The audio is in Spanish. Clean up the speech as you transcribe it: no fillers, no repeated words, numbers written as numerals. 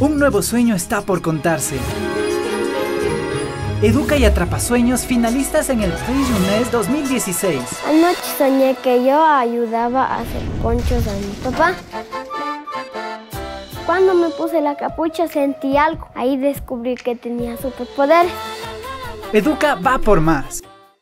Un nuevo sueño está por contarse. Educa y Atrapasueños, finalistas en el Prix Jeunesse 2016. Anoche soñé que yo ayudaba a hacer ponchos a mi papá. Cuando me puse la capucha sentí algo. Ahí descubrí que tenía superpoder. Educa va por más.